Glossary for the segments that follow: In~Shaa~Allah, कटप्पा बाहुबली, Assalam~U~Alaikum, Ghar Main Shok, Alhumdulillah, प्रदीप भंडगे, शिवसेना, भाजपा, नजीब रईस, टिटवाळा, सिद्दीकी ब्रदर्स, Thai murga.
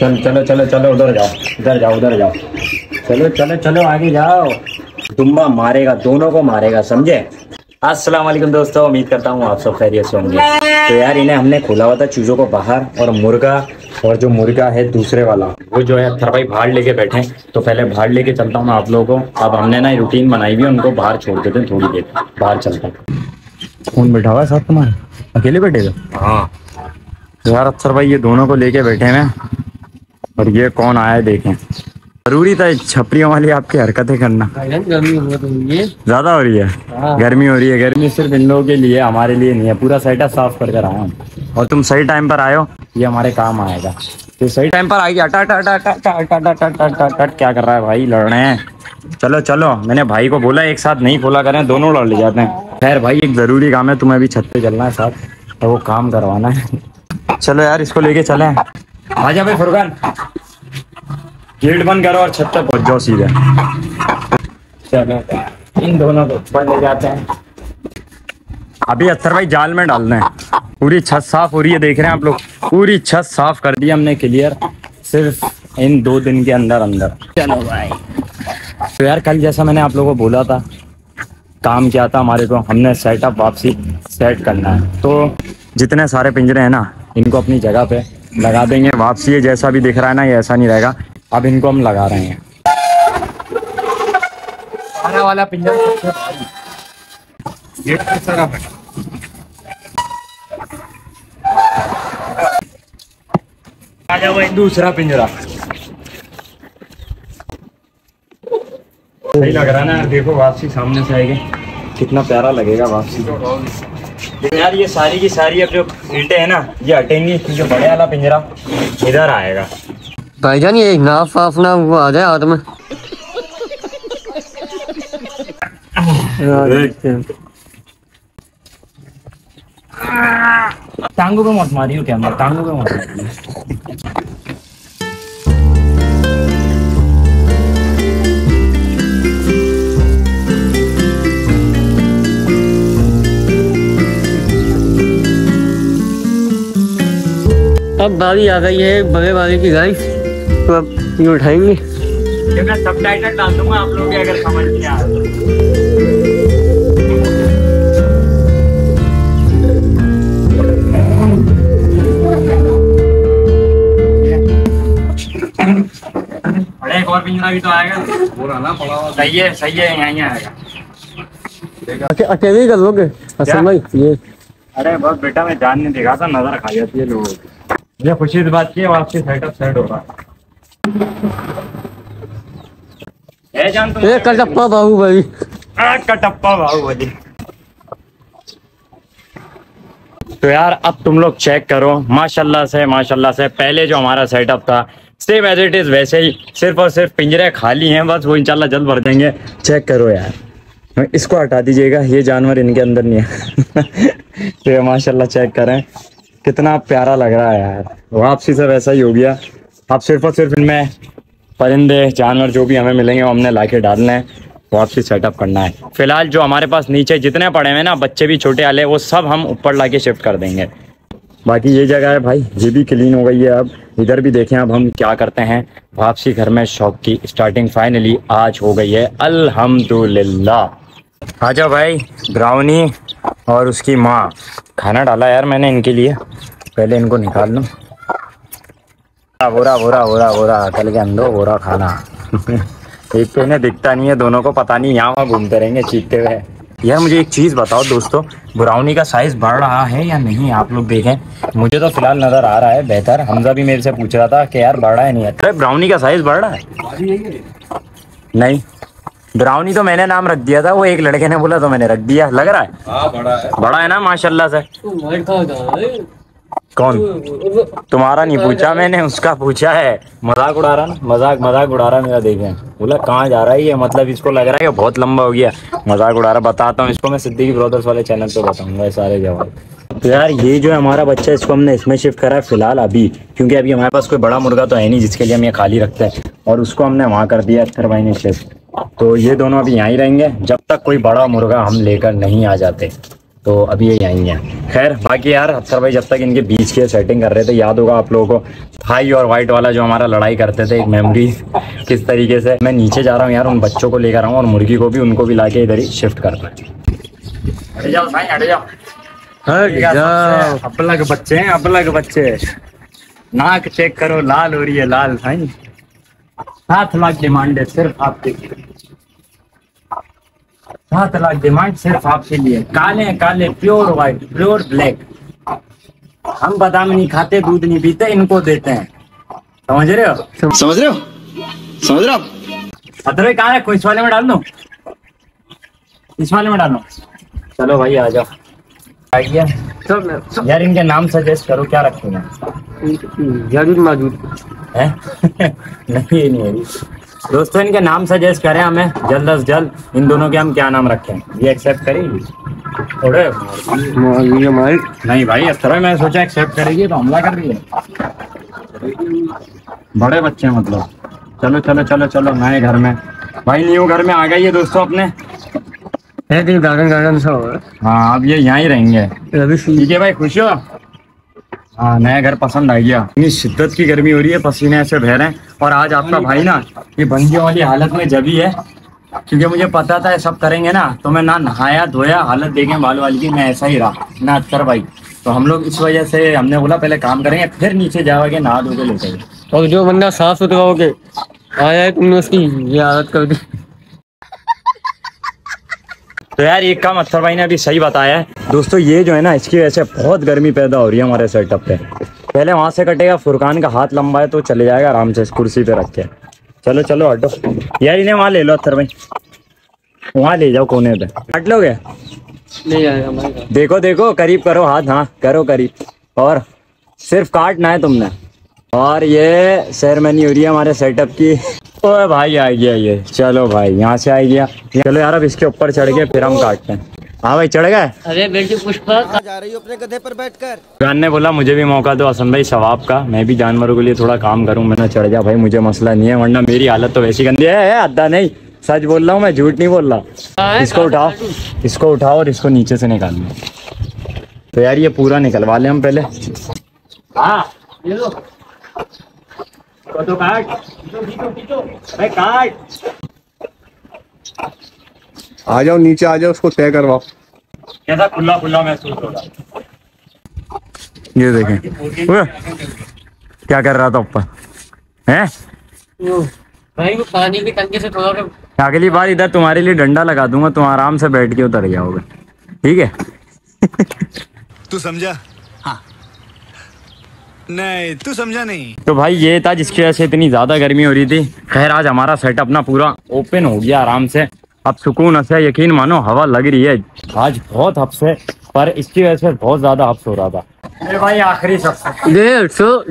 चल चलो चलो चलो उधर जाओ इधर जाओ उधर जाओ, चलो चलो चलो आगे जाओ। दुम्बा मारेगा, दोनों को मारेगा, समझे। अस्सलाम वालेकुम दोस्तों, उम्मीद करता हूँ आप सब खैरियत से होंगे। तो यार इन्हें हमने खुला हुआ था चूजों को बाहर, और मुर्गा और जो मुर्गा है दूसरे वाला वो जो है अथर भाई भाड़ लेके बैठे हैं। तो पहले भाड़ लेके चलता हूँ आप लोगों को। अब हमने ना रूटीन बनाई हुई है, उनको बाहर छोड़ देते हैं थोड़ी देर, बाहर चलता है। कौन बैठा हुआ है साथ तुम्हारे? अकेले बैठेगा? हाँ यार अथर भाई ये दोनों को लेके बैठे हैं, और ये कौन आया है देखें। जरूरी था छपरियों वाली आपकी हरकतें करना। गर्मी हो रही है, ज्यादा हो रही है, गर्मी हो रही है। गर्मी सिर्फ इन लोगों के लिए, हमारे लिए नहीं है। पूरा साइड साफ कर कर आया हूँ, और तुम सही टाइम पर आयो, ये हमारे काम आएगा। तो सही टाइम पर आएगी। अटा अटा अटा अटा अटा अटा अटा अटा क्या कर रहा है भाई, लड़ रहे हैं। चलो चलो, मैंने भाई को बोला एक साथ नहीं खोला करें, दोनों लड़ ले जाते हैं। खैर भाई एक जरूरी काम है, तुम्हें भी छत पे चलना है साथ, तो वो काम करवाना है। चलो यार इसको लेके चले। आजा भाई फुरकान, गेट बंद करो और छत तक पहुंच जाओ सीधे। चलो इन दोनों को ऊपर ले जाते हैं। अभी अथर भाई जाल में डालना है। पूरी छत साफ हो रही है, देख रहे हैं आप लोग, पूरी छत साफ कर दी हमने क्लियर, सिर्फ इन 2 दिन के अंदर अंदर। चलो भाई, तो यार कल जैसा मैंने आप लोगों को बोला था, काम क्या था हमारे को, हमने सेटअप वापसी सेट करना है। तो जितने सारे पिंजरे हैं ना, इनको अपनी जगह पे लगा देंगे। वापसी ये जैसा भी दिख रहा है ना, ये ऐसा नहीं रहेगा। अब इनको हम लगा रहे हैं। सारा वाला पिंजरा सबसे गेट के तरफ है। आ जाओ भाई दूसरा पिंजरा। सही लग रहा है ना, देखो वापसी सामने से आएगी, कितना प्यारा लगेगा वापसी। यार ये सारी की सारी अब जो ईंटें है ना, ये हटेंगी, जो बड़े वाला पिंजरा इधर आएगा। भाईजान ये नाफ वाफ ना वो आ जाए हाथ में। टांगों पे मत मारियो कैमरा, टांगों पे मत मारियो। अब भाभी आ गई है बड़े भाभी की गाइस, तो अब ये उठाएंगे। ये मैं सबटाइटल डाल दूंगा आप लोग अगर समझ नहीं आ रहा। अरे एक और पिंजरा भी तो आएगा, पूरा ना पड़ा हुआ। सही है सही है, यहीं आएगा। अकेले कर लोगे असल में ये? अरे बस बेटा मैं जान नहीं दिखा था, नजर खा जाती है लोगों की। ये खुशी की बात की है, वापसी सेटअप सेट हो रहा है। कटप्पा बाहुबली, कटप्पा बाहुबली। तो यार अब तुम लोग चेक करो, माशाल्लाह से माशाल्लाह से। पहले जो हमारा सेटअप था सेम एज इट इज वैसे ही, सिर्फ और सिर्फ पिंजरे खाली हैं बस, वो इंशाल्लाह जल्द भर देंगे। चेक करो यार, इसको हटा दीजिएगा, ये जानवर इनके अंदर नहीं है। तो माशाल्लाह चेक करें कितना प्यारा लग रहा है यार। वापसी से वैसा ही हो गया। अब सिर्फ और सिर्फ इनमें परिंदे जानवर जो भी हमें मिलेंगे वो हमने लाके डालना है, वापसी सेटअप करना है। फिलहाल जो हमारे पास नीचे जितने पड़े हैं ना, बच्चे भी छोटे वाले, वो सब हम ऊपर लाके शिफ्ट कर देंगे। बाकी ये जगह है भाई, ये भी क्लीन हो गई है। अब इधर भी देखें अब हम क्या करते हैं। वापसी घर में शौक की स्टार्टिंग फाइनली आज हो गई है, अल्हम्दुलिल्लाह। आजा भाई ब्राउनी और उसकी माँ, खाना डाला यार मैंने इनके लिए। पहले इनको निकाल लूँ। बोरा बोरा बोरा बोरा कल के अंदर बोरा खाना। एक तो इन्हें दिखता नहीं है, दोनों को पता नहीं यहाँ वहाँ घूमते रहेंगे चीखते हुए। यार मुझे एक चीज़ बताओ दोस्तों, ब्राउनी का साइज़ बढ़ रहा है या नहीं, आप लोग देखें। मुझे तो फिलहाल नज़र आ रहा है बेहतर। हमजा भी मेरे से पूछ रहा था कि यार बढ़ रहा है नहीं। अरे ब्राउनी का साइज़ बढ़ रहा है? नहीं, ब्राउनी तो मैंने नाम रख दिया था, वो एक लड़के ने बोला तो मैंने रख दिया। लग रहा है, बड़ा है ना माशाल्लाह से। कौन? तुम्हारा नहीं पूछा मैंने, उसका पूछा है। मजाक उड़ा रहा ना, मजाक उड़ा रहा मेरा। देखें बोला कहाँ जा रहा है ये, मतलब इसको लग रहा है कि बहुत लंबा हो गया, मजाक उड़ा रहा। बताता हूँ इसको मैं, सिद्दीकी ब्रदर्स वाले चैनल पे बताऊंगा सारे जवाब। तो यार ये जो है हमारा बच्चा, इसको हमने इसमें शिफ्ट करा है फिलहाल अभी, क्योंकि अभी हमारे पास कोई बड़ा मुर्गा तो है नहीं जिसके लिए हम ये खाली रखते हैं, और उसको हमने वहाँ कर दिया अथर भाई ने शिफ्ट। तो ये दोनों अभी यहाँ ही रहेंगे जब तक कोई बड़ा मुर्गा हम लेकर नहीं आ जाते। तो अभी ये आई हैं। खैर बाकी यार अख्तर भाई जब तक इनके बीच के सेटिंग कर रहे थे, याद होगा आप लोगों को थाई और वाइट वाला जो हमारा लड़ाई करते थे, एक मेमोरी किस तरीके से। मैं नीचे जा रहा हूँ यार, उन बच्चों को लेकर आऊँ और मुर्गी को भी, उनको भी ला के इधर ही शिफ्ट करना है। अपलग बच्चे हैं, अपलग बच्चे। नाक चेक करो, लाल हो रही है, लाल भाई। 7 लाख डिमांड है सिर्फ आपके लिए, 7 लाख डिमांड सिर्फ आपके लिए। काले हैं, काले, प्योर व्हाइट, प्योर ब्लैक। हम बादाम नहीं खाते, दूध नहीं पीते, इनको देते हैं। समझ रहे हो, समझ रहे हो, समझ रहे हो। अदरवाइज कहाँ है, इस वाले में डाल दो, इस वाले में डाल दो। चलो भाई आ जाओ। आइडिया यार, इनके नाम सजेस्ट करो, क्या रखूं मैं? जरूर मौजूद है। नहीं नहीं दोस्तों, इनके नाम सजेस्ट करें हमें जल्द से जल्द। इन दोनों के हम क्या नाम रखें, ये एक्सेप्ट करेगी? थोड़े नहीं भाई, इस तरह मैंने सोचा एक्सेप्ट करेगी तो हमला कर रही है। बड़े बच्चे हैं मतलब। चलो चलो चलो चलो, नए घर में भाई, न्यू घर में आ गई है दोस्तों अपने। गार्डन गार्डन सा हो रहा है। हाँ अब ये यहाँ ही रहेंगे, ठीक है भाई? खुश हो? हाँ, नया घर पसंद आ गया। इतनी शिद्दत की गर्मी हो रही है, पसीने ऐसे बह रहे हैं। और आज आपका भाई ना ये बंदियों वाली हालत में जबी है, क्योंकि मुझे पता था ये सब करेंगे ना, तो मैं ना नहाया धोया, हालत देखे बाल वाली की, मैं ऐसा ही रहा ना अख्तर भाई। तो हम लोग इस वजह से हमने बोला पहले काम करेंगे, फिर नीचे जाओगे नहा धो के लेकर। और जो बंदा साफ सुथरा होके आया है, तुमने उसकी ये हालत कर दी। तो यार एक काम अख्तर भाई ने अभी सही बताया है दोस्तों, ये जो है ना इसकी वजह से बहुत गर्मी पैदा हो रही है हमारे सेटअप पे। पहले वहाँ से कटेगा, फुरकान का हाथ लंबा है तो चले जाएगा आराम से इस कुर्सी पे रख के। चलो चलो हटो यार, इन्हें वहाँ ले लो अख्तर भाई, वहाँ ले जाओ कोने पे। हट लोगे? देखो देखो, करीब करो हाथ, हाँ करो करीब। और सिर्फ काटना है तुमने। और ये सेरेमनी हो रही है हमारे सेटअप की। ओए भाई आ गया ये, चलो भाई यहाँ से आ गया। चलो यार अब इसके ऊपर चढ़ के फिर हम काटते हैं। हाँ भाई चढ़ गए। अरे बेटी पुष्पा जा रही हो अपने गधे पर बैठकर। जान ने बोला मुझे भी मौका दो हसन भाई सवाब का, मैं भी जानवरों के लिए थोड़ा काम करूँ। मैंने चढ़ जा भाई, मुझे मसला नहीं है, वरना मेरी हालत तो वैसी गंदी है। अद्दा नहीं, सच बोल रहा हूँ मैं, झूठ नहीं बोल रहा। इसको उठाओ, इसको उठाओ और इसको नीचे से निकालना। तो यार ये पूरा निकलवा ले हम पहले। हाँ तो काट, भाई काट। आ जाओ नीचे आ जाओ, उसको तय करवाओ। कैसा खुला खुला महसूस हो रहा, ये देखें क्या कर रहा था ऊपर हैं भाई। वो पानी की टंकी से थोड़ा कर। अगली बार इधर तुम्हारे लिए डंडा लगा दूंगा, तुम आराम से बैठ के उतर जाओगे, ठीक है? तू समझा? हाँ नहीं तू समझा नहीं। तो भाई ये था जिसकी वजह से इतनी ज्यादा गर्मी हो रही थी। खैर आज हमारा सेटअप ना पूरा ओपन हो गया आराम से, अब सुकून से। यकीन मानो हवा लग रही है, आज बहुत हफ्स है, पर इसकी वजह से बहुत ज्यादा हफ्स हो रहा था। अरे भाई आखिरी शख्स 150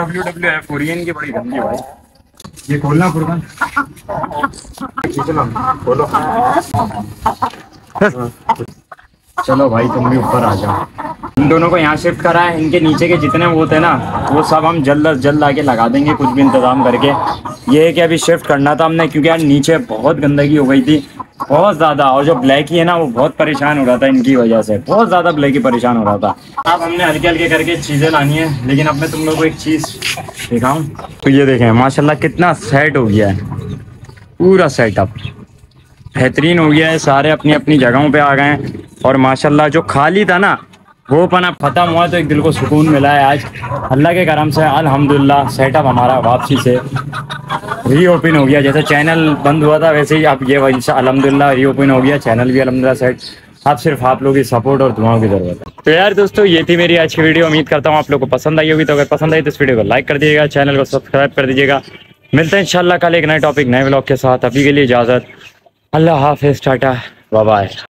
WWF कोरियन की बड़ी गंदी भाई। ये खोलना फुरकान, खोलो। चलो भाई तुम भी ऊपर आ जाओ। इन दोनों को यहाँ शिफ्ट करा है, इनके नीचे के जितने वो थे ना वो सब हम जल्द अज जल्द आके लगा देंगे, कुछ भी इंतज़ाम करके। ये है कि अभी शिफ्ट करना था हमने, क्योंकि यार नीचे बहुत गंदगी हो गई थी, बहुत ज़्यादा। और जो ब्लैक ही है ना वो बहुत परेशान हो रहा था इनकी वजह से, बहुत ज़्यादा ब्लैक ही परेशान हो रहा था। अब हमने हल्के हल्के करके चीज़ें लानी है। लेकिन अब मैं तुम लोग को एक चीज़ दिखाऊँ तो ये देखें माशाल्लाह कितना सेट हो गया है, पूरा सेटअप बेहतरीन हो गया है। सारे अपनी अपनी जगहों पर आ गए हैं और माशाल्लाह जो खाली था ना वो पना ख़त्म हुआ, तो एक दिल को सुकून मिला है। आज अल्लाह के करम से अल्हम्दुलिल्लाह सेटअप हमारा वापसी से रीओपन हो गया। जैसे चैनल बंद हुआ था वैसे ही अब ये अल्हम्दुलिल्लाह रीओपन हो गया, चैनल भी अल्हम्दुलिल्लाह सेट। अब सिर्फ आप लोगों की सपोर्ट और दुआओं की ज़रूरत है। तो यार दोस्तों ये थी मेरी आज की वीडियो, उम्मीद करता हूँ आप लोग को पसंद आई होगी। तो अगर पसंद आई तो इस वीडियो को लाइक कर दीजिएगा, चैनल को सब्सक्राइब कर दीजिएगा। मिलते हैं इंशाल्लाह कल एक नए टॉपिक नए व्लॉग के साथ। अभी के लिए इजाज़त, अल्लाह हाफिज़, टाटा बाय।